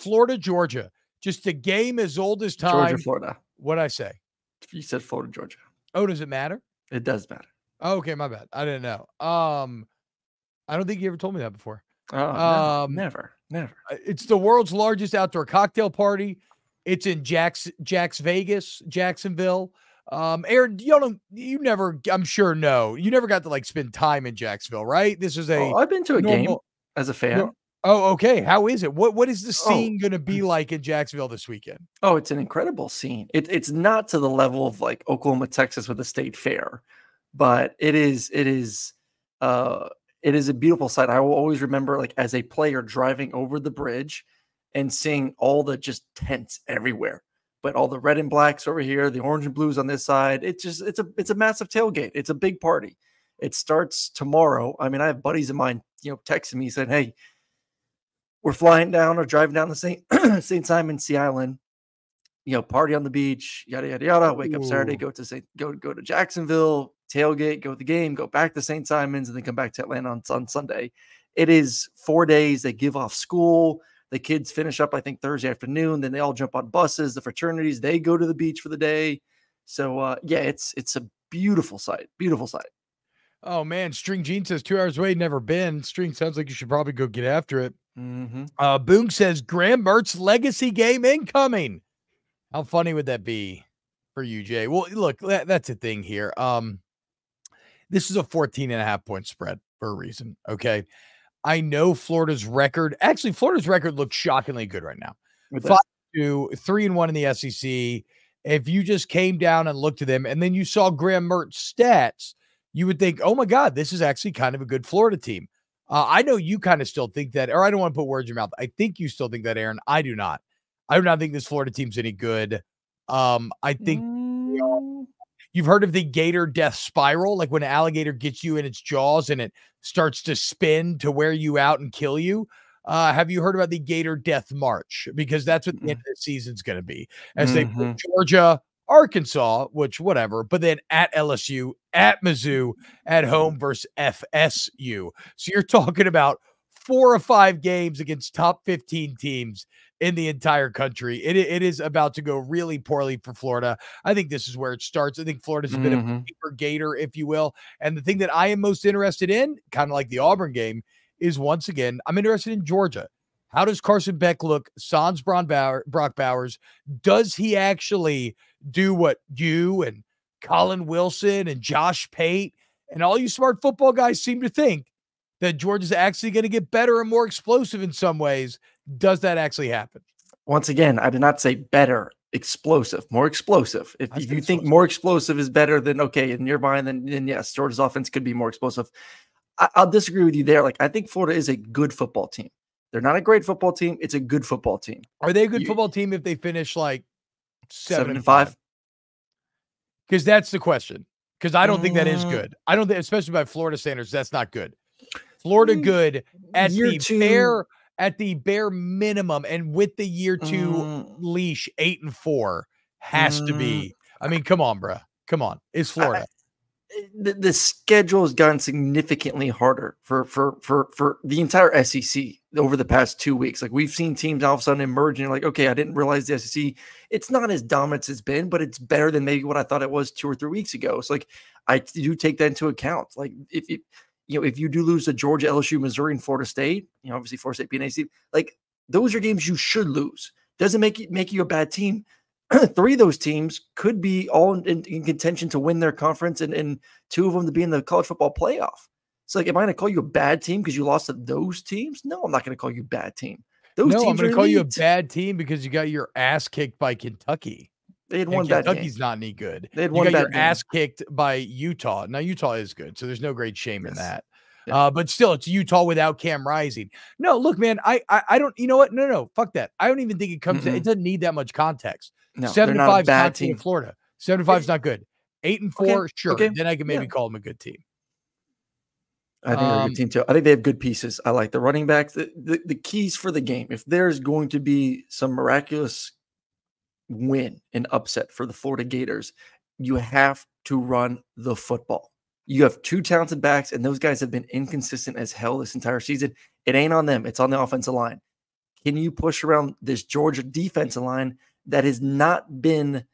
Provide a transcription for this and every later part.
Florida, Georgia. Just a game as old as time. Georgia, Florida. What'd I say? You said Florida, Georgia. Oh, does it matter? It does matter. Oh, okay, my bad. I didn't know. I don't think you ever told me that before. Oh, never. It's the world's largest outdoor cocktail party. It's in Jacksonville. Aaron, you never got to like spend time in Jacksonville, right? This is a I've been to a game as a fan. No, oh, okay. How is it? What is the scene going to be like in Jacksonville this weekend? Oh, it's an incredible scene. It's not to the level of like Oklahoma, Texas with a state fair, but it is a beautiful sight. I will always remember, like, as a player driving over the bridge and seeing all the just tents everywhere, but all the red and blacks over here, the orange and blues on this side. It's a massive tailgate. It's a big party. It starts tomorrow. I mean, I have buddies of mine, texting me saying, "Hey, we're flying down or driving down the St. Simon Sea Island, party on the beach, yada, yada, yada. Wake up Saturday, go to Jacksonville, tailgate, go to the game, go back to St. Simon's, and then come back to Atlanta on Sunday." It is 4 days. They give off school. The kids finish up, I think, Thursday afternoon. Then they all jump on buses, the fraternities. They go to the beach for the day. So, yeah, it's a beautiful sight. Beautiful sight. Oh, man. String Gene says 2 hours away, never been. String, sounds like you should probably go get after it. Mm-hmm. Boom says, Graham Mertz legacy game incoming. How funny would that be for you, Jay? Well, look, that's the thing here. This is a 14.5-point spread for a reason, okay? I know Florida's record looks shockingly good right now. 5-2, 3-1 in the SEC. If you just came down and looked at them and then you saw Graham Mertz stats, you would think, oh my God, this is actually kind of a good Florida team. I know you kind of still think that, or I don't want to put words in your mouth. I think you still think that, Aaron. I do not. I do not think this Florida team's any good. I think you've heard of the gator death spiral, like when an alligator gets you in its jaws and it starts to spin to wear you out and kill you. Have you heard about the gator death march? Because that's what the end of the season's going to be, as they play Georgia, Arkansas, which whatever, but then at LSU, at Mizzou, at home versus FSU. So you're talking about 4 or 5 games against top 15 teams in the entire country. It is about to go really poorly for Florida. I think this is where it starts. I think Florida's been a deeper gator, if you will. And the thing that I am most interested in, kind of like the Auburn game, is once again, I'm interested in Georgia. How does Carson Beck look? Sans Brock Bowers. Does he actually do what you and Colin Wilson and Josh Pate and all you smart football guys seem to think, that Georgia's actually going to get better and more explosive in some ways? Does that actually happen? Once again, I did not say better, explosive, more explosive. If you think more explosive is better, then okay, in your mind, then yes, Georgia's offense could be more explosive. I'll disagree with you there. Like, I think Florida is a good football team. They're not a great football team. It's a good football team. Are they a good football team if they finish like 7-5? Because that's the question. Because I don't think that is good. I don't think, especially by Florida standards, that's not good. Florida good at the bare minimum, and with the year two leash, 8-4 has to be. I mean, come on, bro. Come on. It's Florida. The schedule has gotten significantly harder for the entire SEC over the past 2 weeks. Like, we've seen teams all of a sudden emerge, and you're like, okay, I didn't realize the SEC, it's not as dominant as it's been, but it's better than maybe what I thought it was 2 or 3 weeks ago. So, like, I do take that into account. Like, if you do lose to Georgia, LSU, Missouri, and Florida State, obviously Florida State being AC, like, those are games you should lose. Doesn't make you a bad team. 3 of those teams could be all in contention to win their conference, and 2 of them to be in the college football playoff. So, like, am I going to call you a bad team because you lost to those teams? No, I'm not going to call you a bad team. I'm going to call you a bad team because you got your ass kicked by Kentucky. They had one bad game. Kentucky's not any good. They had one bad game. You got your ass kicked by Utah. Now, Utah is good, so there's no great shame in that. Yeah. But still, it's Utah without Cam Rising. No, look, man, I don't – you know what? No, fuck that. I don't even think it comes to – it doesn't need that much context. No, 7-5 is not good in Florida. 7-5 is not good. 8-4, okay, sure. Okay. Then I can maybe call them a good team. I think they're a good team, too. I think they have good pieces. I like the running backs. The keys for the game, if there's going to be some miraculous – win an upset for the Florida Gators, you have to run the football. You have 2 talented backs, and those guys have been inconsistent as hell this entire season. It ain't on them. It's on the offensive line. Can you push around this Georgia defensive line that has not been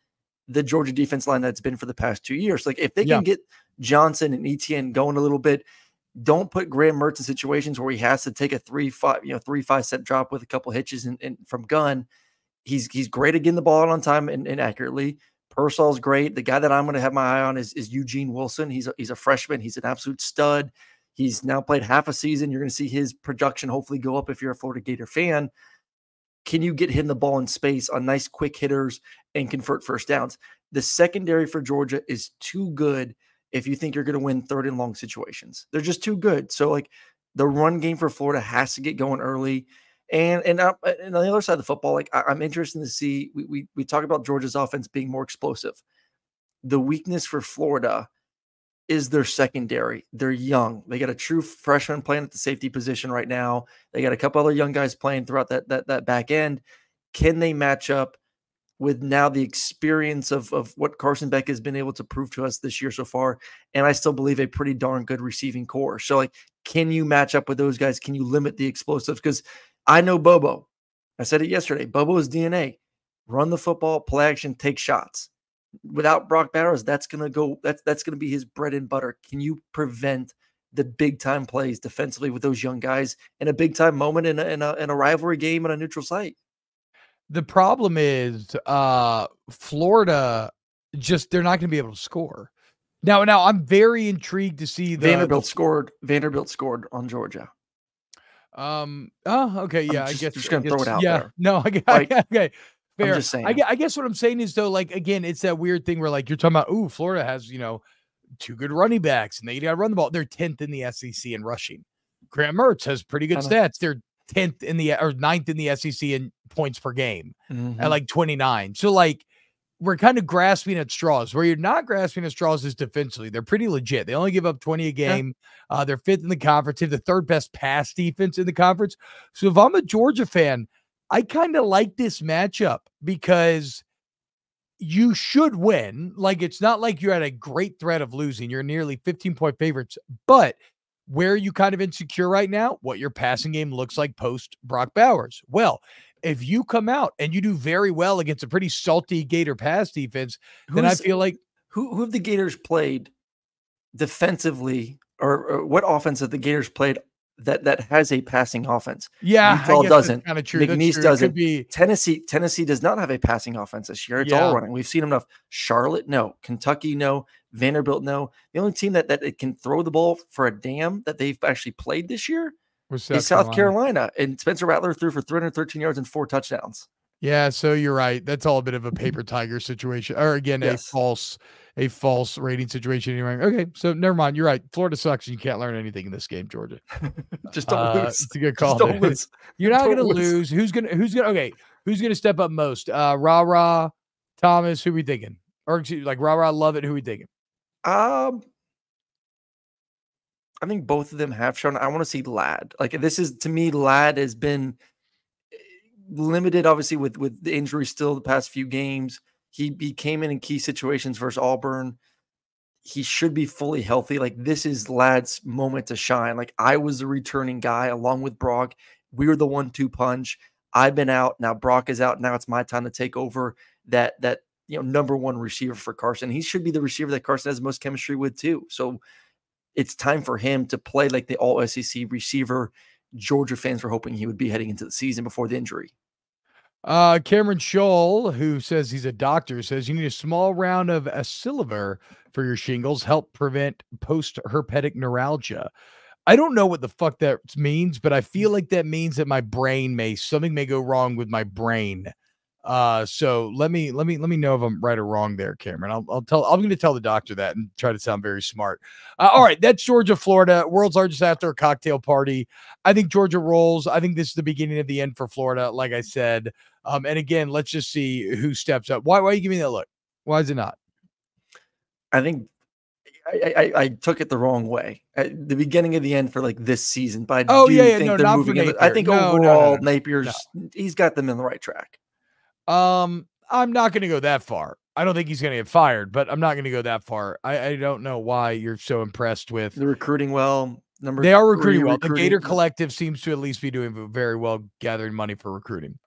the Georgia defense line that's been for the past 2 years? Like, if they can get Johnson and Etienne going a little bit, don't put Graham Mertz in situations where he has to take a 3-5, you know, 3-5 step drop with a couple hitches and from Gunn. He's great at getting the ball out on time and accurately. Persall's great. The guy that I'm going to have my eye on is Eugene Wilson. He's a freshman. He's an absolute stud. He's now played half a season. You're going to see his production hopefully go up if you're a Florida Gator fan. Can you get him the ball in space on nice quick hitters and convert first downs? The secondary for Georgia is too good if you think you're going to win third and long situations. They're just too good. So, like, the run game for Florida has to get going early. And on the other side of the football, like, I'm interested to see, we talk about Georgia's offense being more explosive. The weakness for Florida is their secondary. They're young. They got a true freshman playing at the safety position right now. They got a couple other young guys playing throughout that back end. Can they match up with now the experience of what Carson Beck has been able to prove to us this year so far? And I still believe a pretty darn good receiving core. So, like, can you match up with those guys? Can you limit the explosives? Because I know Bobo. I said it yesterday. Bobo's DNA. Run the football, play action, take shots. Without Brock Bowers, that's going to be his bread and butter. Can you prevent the big time plays defensively with those young guys in a big time moment in a rivalry game on a neutral site? The problem is Florida just, they're not going to be able to score. Now I'm very intrigued to see the Vanderbilt scored on Georgia. Oh, okay. Yeah. I guess just going to throw it out there. No, I get, like, okay. Fair. I'm just saying. I guess what I'm saying is, though, like, again, it's that weird thing where, like, you're talking about, ooh, Florida has, you know, two good running backs and they got to run the ball. They're 10th in the SEC in rushing. Graham Mertz has pretty good stats. They're 10th in the, or 9th in the SEC in points per game at like 29. So, like, we're kind of grasping at straws. Where you're not grasping at straws is defensively. They're pretty legit. They only give up 20 a game. Yeah. They're 5th in the conference. They have the 3rd best pass defense in the conference. So if I'm a Georgia fan, I kind of like this matchup because you should win. Like, it's not like you're at a great threat of losing. You're nearly 15-point favorites. But where are you kind of insecure right now? What your passing game looks like post Brock Bowers. Well, if you come out and you do very well against a pretty salty Gator pass defense, then I feel like who have the Gators played defensively, or what offense have the Gators played that has a passing offense? Yeah, Utah doesn't. McNeese doesn't. Tennessee does not have a passing offense this year. It's all running. We've seen enough. Charlotte, no. Kentucky, no. Vanderbilt, no. The only team that it can throw the ball for a damn that they've actually played this year is South Carolina. And Spencer Rattler threw for 313 yards and 4 touchdowns. Yeah, so you're right. That's all a bit of a paper tiger situation, or again, a false rating situation. Okay, so never mind. You're right. Florida sucks, and you can't learn anything in this game, Georgia. Just don't lose. It's a good call. Just don't lose. You're not going to lose. Who's gonna? Okay, who's gonna step up most? Ra-Ra Thomas. Who we thinking? Or excuse, like Ra-Ra Lovett. Who we thinking? I think both of them have shown. I want to see Ladd. Like, this is, to me, Ladd has been limited, obviously, with the injury still the past few games. He came in key situations versus Auburn. He should be fully healthy. Like, this is Ladd's moment to shine. Like, I was the returning guy along with Brock. We were the 1-2 punch. I've been out. Now Brock is out. Now it's my time to take over that you know, #1 receiver for Carson. He should be the receiver that Carson has the most chemistry with too. So it's time for him to play like the all-SEC receiver Georgia fans were hoping he would be heading into the season before the injury. Cameron Scholl, who says he's a doctor, says you need a small round of Acylver for your shingles, help prevent post-herpetic neuralgia. I don't know what the fuck that means, but I feel like that means that my brain something may go wrong with my brain. So let me know if I'm right or wrong there, Cameron. I'm going to tell the doctor that and try to sound very smart. All right. That's Georgia, Florida, world's largest after a cocktail party. I think Georgia rolls. I think this is the beginning of the end for Florida. Like I said, and again, let's just see who steps up. Why are you giving me that look? Why is it not? I think I took it the wrong way. At the beginning of the end for like this season, but I do think they're moving in. I think overall Napier's he's got them in the right track. I'm not going to go that far. I don't think he's going to get fired, but I'm not going to go that far. I don't know why you're so impressed with the recruiting. Well, number they are recruiting well. The Gator Collective seems to at least be doing very well gathering money for recruiting.